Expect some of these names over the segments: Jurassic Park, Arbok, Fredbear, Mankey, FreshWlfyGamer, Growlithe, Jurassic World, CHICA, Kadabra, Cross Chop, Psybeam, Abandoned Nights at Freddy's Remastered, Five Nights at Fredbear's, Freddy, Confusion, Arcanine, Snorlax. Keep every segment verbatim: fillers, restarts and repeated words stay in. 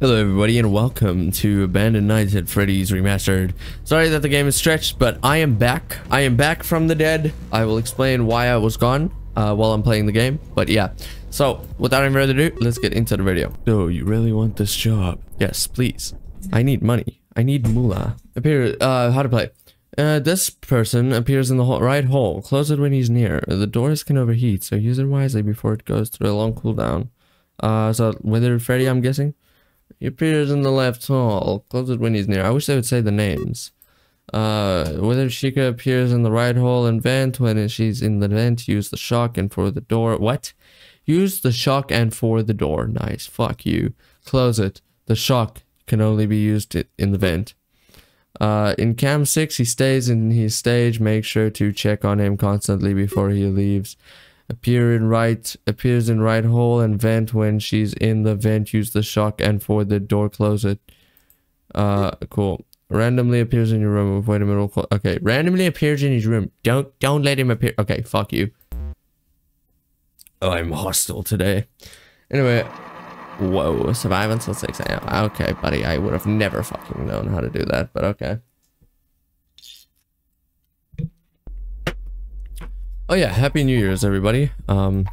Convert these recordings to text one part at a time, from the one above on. Hello everybody and welcome to Abandoned Nights at Freddy's Remastered. Sorry that the game is stretched, but I am back. I am back from the dead. I will explain why I was gone uh, while I'm playing the game, but yeah. So, without any further ado, let's get into the video. So, you really want this job? Yes, please. I need money. I need moolah. Appear, uh, how to play. Uh, this person appears in the right hole. Close it when he's near. The doors can overheat, so use it wisely before it goes through a long cooldown. Uh, so, Withered Freddy, I'm guessing? He appears in the left hole. Close it when he's near. I wish they would say the names. Uh, whether CHICA appears in the right hole and vent. When she's in the vent, use the shock and for the door. What? Use the shock and for the door. Nice. Fuck you. Close it. The shock can only be used in the vent. Uh, in cam six, he stays in his stage. Make sure to check on him constantly before he leaves. Appear in right, appears in right hole and vent. When she's in the vent, use the shock and for the door, close it. Uh, cool. Randomly appears in your room. Wait a minute. Okay. Randomly appears in his room. Don't, don't let him appear. Okay. Fuck you. Oh, I'm hostile today. Anyway. Whoa. Survive until six A M. Okay, buddy. I would have never fucking known how to do that, but okay. Oh yeah, happy New Year's everybody. Um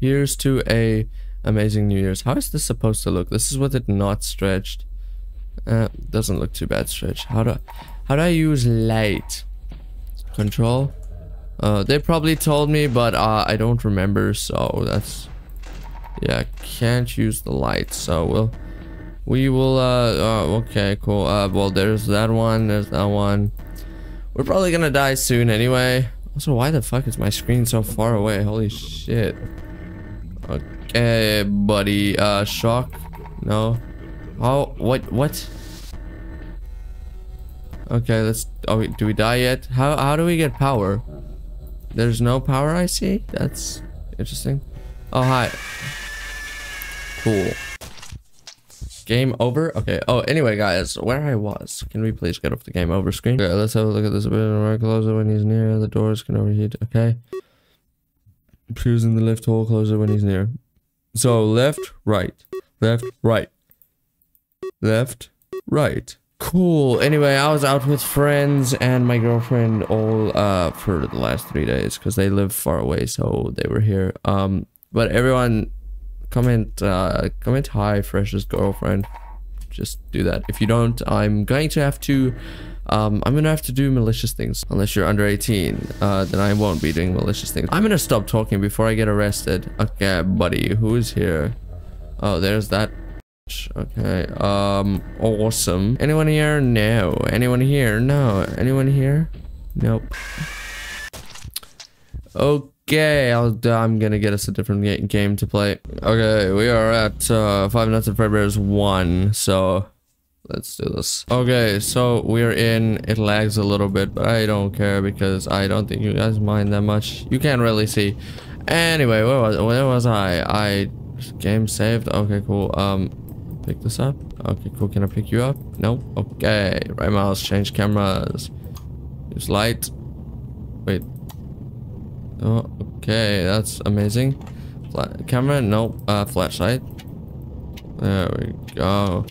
here's to a amazing New Year's. How is this supposed to look? This is with it not stretched. Uh doesn't look too bad stretched. How do I, how do I use light? Control? Uh they probably told me, but uh I don't remember, so that's yeah, I can't use the light, so we'll we will uh oh, okay, cool. Uh well there's that one, there's that one. We're probably gonna die soon anyway. Also, why the fuck is my screen so far away? Holy shit. Okay, buddy. Uh, shock? No. Oh, what? What? Okay, let's... Oh, do we die yet? How, how do we get power? There's no power, I see? That's interesting. Oh, hi. Cool. Game over? Okay. Oh, anyway, guys, where I was. Can we please get off the game over screen? Okay, let's have a look at this. A bit right closer when he's near. The doors can overheat. Okay. Appears in the left hole. Closer when he's near. So, left, right. Left, right. Left, right. Cool. Anyway, I was out with friends and my girlfriend all uh, for the last three days. Because they live far away, so they were here. Um, But everyone... Comment, uh, comment hi, Fresh's girlfriend. Just do that. If you don't, I'm going to have to, um, I'm gonna have to do malicious things. Unless you're under eighteen, uh, then I won't be doing malicious things. I'm gonna stop talking before I get arrested. Okay, buddy, who is here? Oh, there's that. Okay, um, awesome. Anyone here? No. Anyone here? No. Anyone here? Nope. Okay. Okay, I'll, I'm gonna get us a different game to play. Okay, we are at uh, Five Nights at Fredbear's one, so let's do this. Okay, so we're in. It lags a little bit, but I don't care because I don't think you guys mind that much. You can't really see. Anyway, where was where was I? I game saved. Okay, cool. Um, pick this up. Okay, cool. Can I pick you up? Nope. Okay, right mouse. Change cameras. Use light. Wait. Oh, okay, that's amazing. Flat camera, nope. Uh, flashlight. There we go.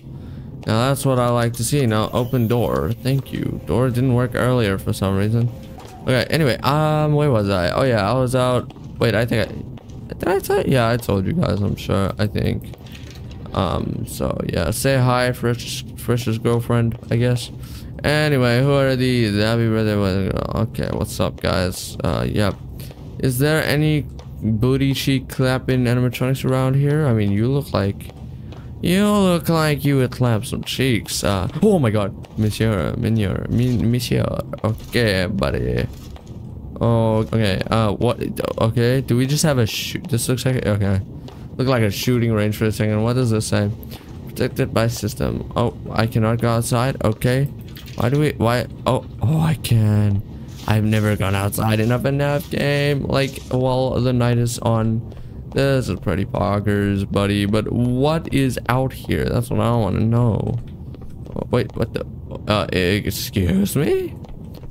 Now that's what I like to see. Now open door. Thank you. Door didn't work earlier for some reason. Okay. Anyway, um, where was I? Oh yeah, I was out. Wait, I think I did. I tell. Yeah, I told you guys. I'm sure. I think. Um. So yeah, say hi, Frisch, Frisch's girlfriend, I guess. Anyway, who are these? Happy birthday. Okay, what's up, guys? Uh, yep. Yeah. Is there any booty cheek clapping animatronics around here? I mean, you look like you look like you would clap some cheeks. Uh, oh my God, Monsieur, Monsieur, Monsieur. Okay, buddy. Oh, okay. Uh, what? Okay, do we just have a shoot? This looks like okay. Look like a shooting range for a second. What does this say? Protected by system. Oh, I cannot go outside. Okay. Why do we? Why? Oh, oh, I can. I've never gone outside in up enough game. Like, well, the night is on. This is pretty poggers, buddy. But what is out here? That's what I want to know. Oh, wait, what the? Uh, excuse me?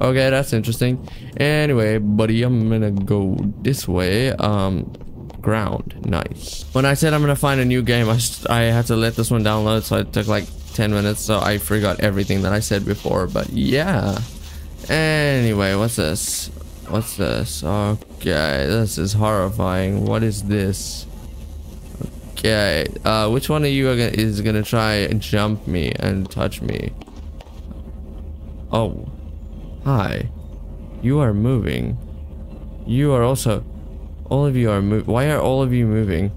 Okay, that's interesting. Anyway, buddy, I'm gonna go this way. Um, ground. Nice. When I said I'm gonna find a new game, I, I had to let this one download, so it took like ten minutes, so I forgot everything that I said before, but yeah. Anyway, what's this? What's this? Okay, this is horrifying. What is this? Okay, uh, which one of you are gonna, is gonna try and jump me and touch me? Oh, hi. You are moving. You are also... All of you are moving. Why are all of you moving?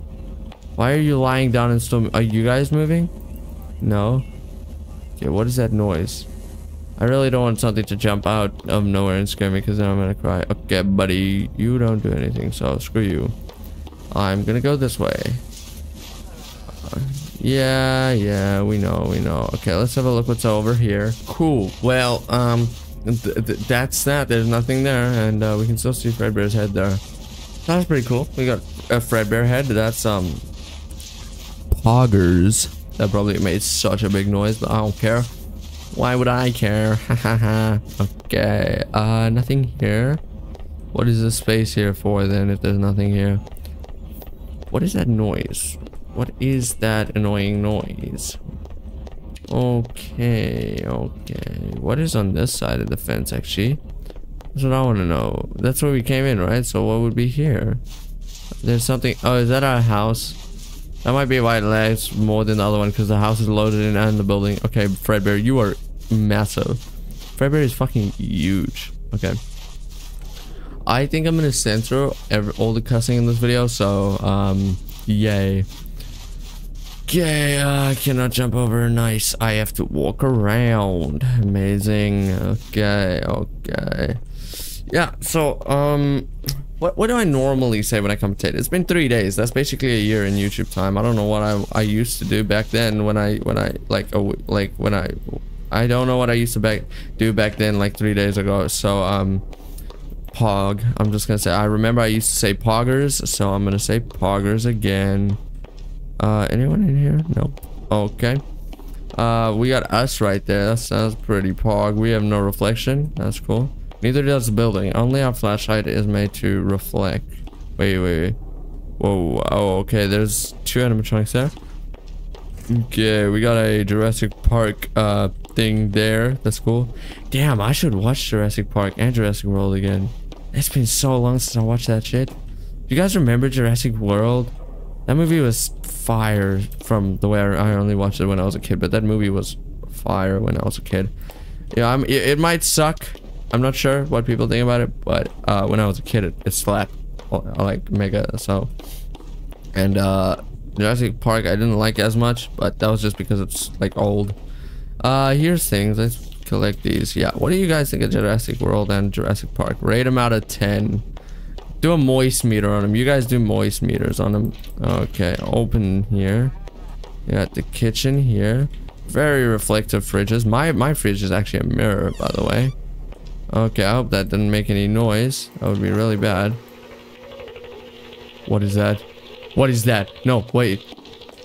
Why are you lying down and still... Are you guys moving? No? Okay, what is that noise? I really don't want something to jump out of nowhere and scare me, because then I'm gonna cry. Okay, buddy. You don't do anything, so screw you. I'm gonna go this way. Uh, yeah, yeah, we know, we know. Okay, let's have a look what's over here. Cool. Well, um... Th th that's that. There's nothing there, and uh, we can still see Fredbear's head there. That's pretty cool. We got a Fredbear head. That's um poggers. That probably made such a big noise, but I don't care. Why would I care? Hahaha. Okay. Uh, nothing here. What is this space here for then? If there's nothing here, what is that noise? What is that annoying noise? Okay, okay. What is on this side of the fence, actually? That's what I want to know. That's where we came in, right? So what would be here? There's something... Oh, is that our house? That might be why it lags more than the other one, because the house is loaded in and the building. Okay, Fredbear, you are massive. Fredbear is fucking huge. Okay. I think I'm going to censor every, all the cussing in this video, so... um, yay. Okay, uh, I cannot jump over. Nice. I have to walk around. Amazing. Okay, okay. Yeah, so, um, what, what do I normally say when I commentate? It's been three days. That's basically a year in YouTube time. I don't know what I, I used to do back then when I, when I, like, oh, like, when I, I don't know what I used to back, do back then, like, three days ago. So, um, pog. I'm just gonna say, I remember I used to say poggers, so I'm gonna say poggers again. Uh, anyone in here? Nope. Okay. Uh, we got us right there. That sounds pretty pog. We have no reflection. That's cool. Neither does the building. Only our flashlight is made to reflect. Wait, wait, wait. Whoa. Oh, okay. There's two animatronics there. Okay, we got a Jurassic Park, uh, thing there. That's cool. Damn, I should watch Jurassic Park and Jurassic World again. It's been so long since I watched that shit. Do you guys remember Jurassic World? That movie was fire from the way I only watched it when I was a kid, but that movie was fire when I was a kid. Yeah, I'm, it, it might suck. I'm not sure what people think about it, but uh, when I was a kid, it, it slapped like mega. So, and uh, Jurassic Park, I didn't like as much, but that was just because it's like old. Uh, here's things. Let's collect these. Yeah. What do you guys think of Jurassic World and Jurassic Park? Rate them out of ten. Do a moist meter on them. You guys do moist meters on them. Okay, open here. You got the kitchen here. Very reflective fridges. My my fridge is actually a mirror, by the way. Okay, I hope that didn't make any noise. That would be really bad. What is that? What is that? No, wait.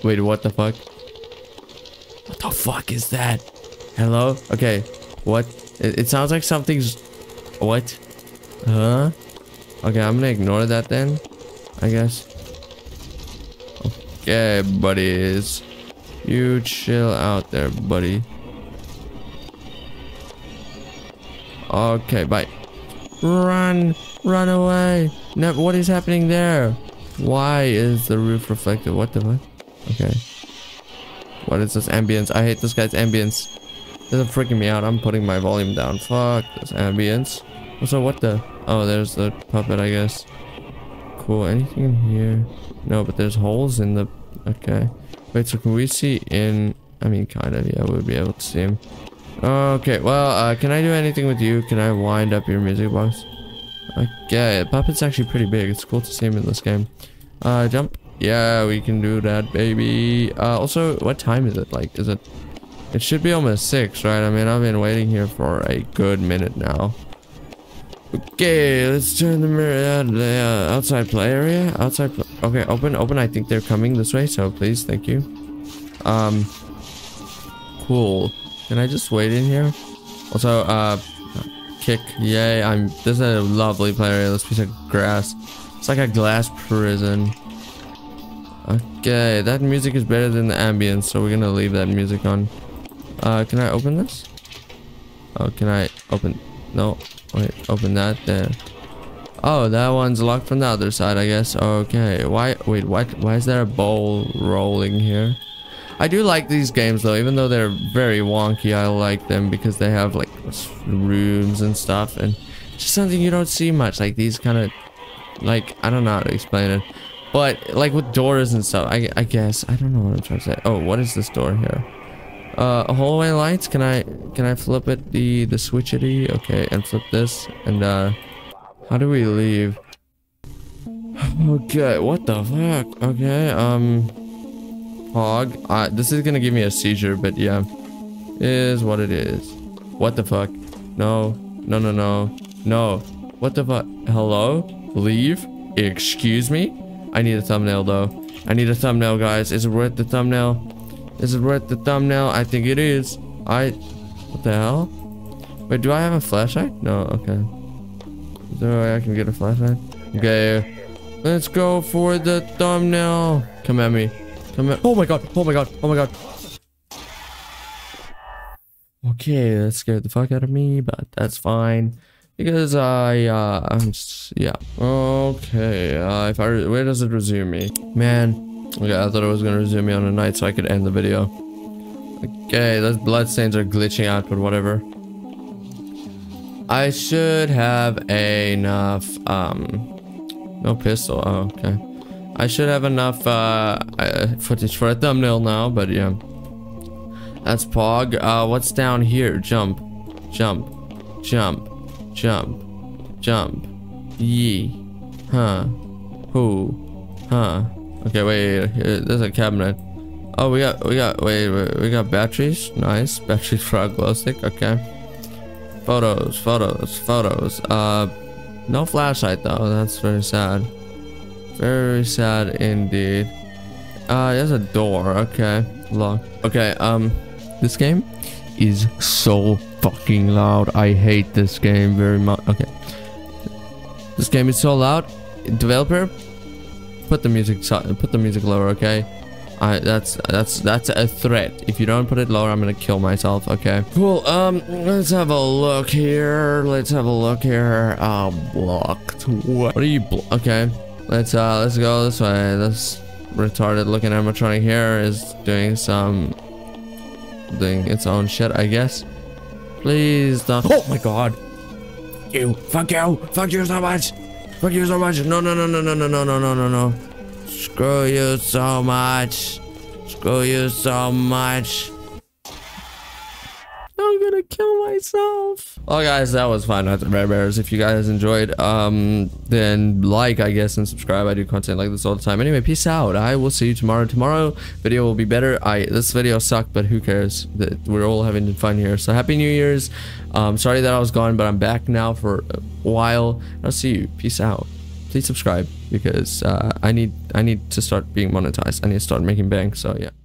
Wait, what the fuck? What the fuck is that? Hello? Okay, what? It, it sounds like something's... What? Huh? Okay, I'm gonna ignore that then, I guess. Okay, buddies. You chill out there, buddy. Okay, bye. Run! Run away! No, what is happening there? Why is the roof reflective? What the fuck? Okay. What is this ambience? I hate this guy's ambience. This is freaking me out. I'm putting my volume down. Fuck this ambience. So what the... Oh, there's the puppet, I guess. Cool. Anything in here? No, but there's holes in the... Okay. Wait, so can we see in... I mean, kind of. Yeah, we'll be able to see him. Okay, well, uh, can I do anything with you? Can I wind up your music box? Okay, the puppet's actually pretty big. It's cool to see him in this game. Uh, jump. Yeah, we can do that, baby. Uh, also, what time is it? Like, is it... It should be almost six, right? I mean, I've been waiting here for a good minute now. Okay, let's turn the mirror out of the uh, outside play area. Outside play. Okay, open, open. I think they're coming this way, so please, thank you. Um, cool. Can I just wait in here? Also, uh, kick. Yay, I'm, this is a lovely play area. This piece of grass. It's like a glass prison. Okay, that music is better than the ambience, so we're gonna leave that music on. Uh, can I open this? Oh, can I open? No, wait, open that there. Oh, that one's locked from the other side, I guess. Okay, why? Wait, why? Why is there a bowl rolling here? I do like these games though, even though they're very wonky. I like them because they have like rooms and stuff, and just something you don't see much. Like these kind of, like I don't know how to explain it, but like with doors and stuff. I I guess I don't know what I'm trying to say. Oh, what is this door here? Uh, hallway lights. Can I can I flip it the the switchity? Okay, and flip this and uh. How do we leave? Okay, what the fuck? Okay, um... Hog. Uh, this is gonna give me a seizure, but yeah. Is what it is. What the fuck? No. No, no, no. No. What the fuck? Hello? Leave? Excuse me? I need a thumbnail, though. I need a thumbnail, guys. Is it worth the thumbnail? Is it worth the thumbnail? I think it is. I... What the hell? Wait, do I have a flashlight? No, okay. Is there a way I can get a flashlight? Okay, let's go for the thumbnail. Come at me. Come at. Oh my god! Oh my god! Oh my god! Okay, that scared the fuck out of me, but that's fine because I, uh, I'm just, yeah. Okay, uh, if I where does it resume me? Man, okay, I thought it was gonna resume me on a night so I could end the video. Okay, those bloodstains are glitching out, but whatever. I should have enough, um, no pistol, oh, okay. I should have enough, uh, footage for a thumbnail now, but yeah. That's Pog. Uh, what's down here? Jump, jump, jump, jump, jump, yee, huh, who, huh. Okay, wait, here, there's a cabinet. Oh, we got, we got, wait, wait, we got batteries, nice, batteries for our glow stick, okay. Photos, photos, photos. Uh, no flashlight though. That's very sad. Very sad indeed. Uh, there's a door. Okay, locked. Okay. Um, this game is so fucking loud. I hate this game very much. Okay. This game is so loud. Developer, put the music. Put the music lower. Okay. I, that's that's that's a threat. If you don't put it lower, I'm gonna kill myself. Okay. Cool. Um, let's have a look here. Let's have a look here. Uh, blocked. What? What are you? Blo okay. Let's uh, let's go this way. This retarded looking animatronic here is doing some, doing its own shit, I guess. Please don't. Oh my god. You. Fuck you. Fuck you so much. Fuck you so much. No no no no no no no no no no no. Screw you so much. Screw you so much. I'm gonna kill myself. Well guys, that was Five Nights at Fredbear's. If you guys enjoyed, um, then like, I guess, and subscribe. I do content like this all the time. Anyway, peace out. I will see you tomorrow. Tomorrow video will be better. I this video sucked, but who cares? We're all having fun here. So happy New Year's. Um, sorry that I was gone, but I'm back now for a while. I'll see you. Peace out. Please subscribe because uh, I need I need to start being monetized. I need to start making bank. So yeah.